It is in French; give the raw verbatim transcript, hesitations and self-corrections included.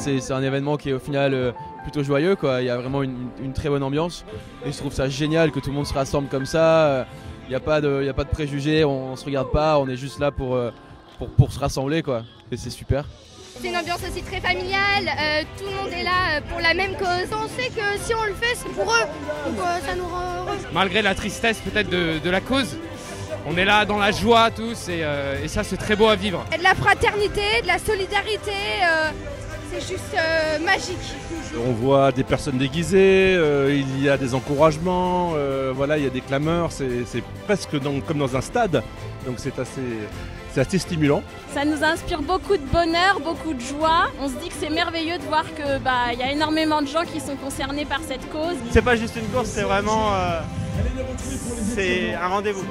c'est un événement qui est au final euh, plutôt joyeux, quoi. Il y a vraiment une, une très bonne ambiance et je trouve ça génial que tout le monde se rassemble comme ça. Il n'y a pas de, il n'y a pas de préjugés, on ne se regarde pas, on est juste là pour, pour, pour se rassembler, quoi. Et c'est super. C'est une ambiance aussi très familiale, euh, tout le monde est là pour la même cause. On sait que si on le fait, c'est pour eux, donc euh, ça nous rend heureux. Malgré la tristesse peut-être de, de la cause, on est là dans la joie tous et, euh, et ça c'est très beau à vivre. Et de la fraternité, de la solidarité, euh, c'est juste euh, magique. On voit des personnes déguisées, euh, il y a des encouragements, euh, voilà, il y a des clameurs, c'est presque dans, comme dans un stade, donc c'est assez... C'est assez stimulant. Ça nous inspire beaucoup de bonheur, beaucoup de joie. On se dit que c'est merveilleux de voir que bah, y a énormément de gens qui sont concernés par cette cause. C'est pas juste une course, c'est vraiment euh, c'est un rendez-vous.